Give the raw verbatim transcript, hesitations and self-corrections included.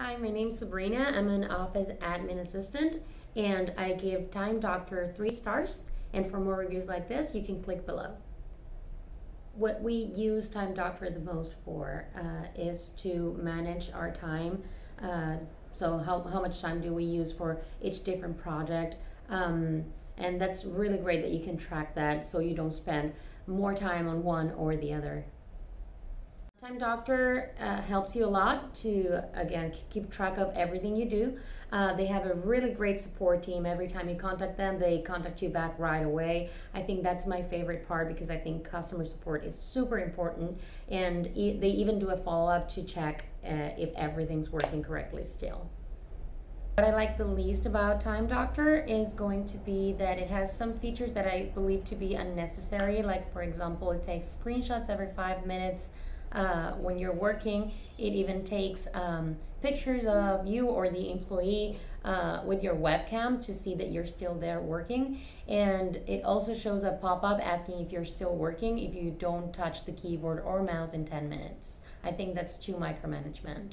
Hi, my name's Sabrina. I'm an office admin assistant, and I give Time Doctor three stars. And for more reviews like this, you can click below. What we use Time Doctor the most for uh, is to manage our time. Uh, so how, how much time do we use for each different project? Um, and that's really great that you can track that so you don't spend more time on one or the other. Time Doctor uh, helps you a lot to, again, keep track of everything you do. Uh, they have a really great support team. Every time you contact them, they contact you back right away. I think that's my favorite part because I think customer support is super important, and e they even do a follow-up to check uh, if everything's working correctly still. What I like the least about Time Doctor is going to be that it has some features that I believe to be unnecessary. Like, for example, it takes screenshots every five minutes uh, when you're working. It even takes um, pictures of you or the employee uh, with your webcam to see that you're still there working. And it also shows a pop-up asking if you're still working if you don't touch the keyboard or mouse in ten minutes. I think that's too micromanagement.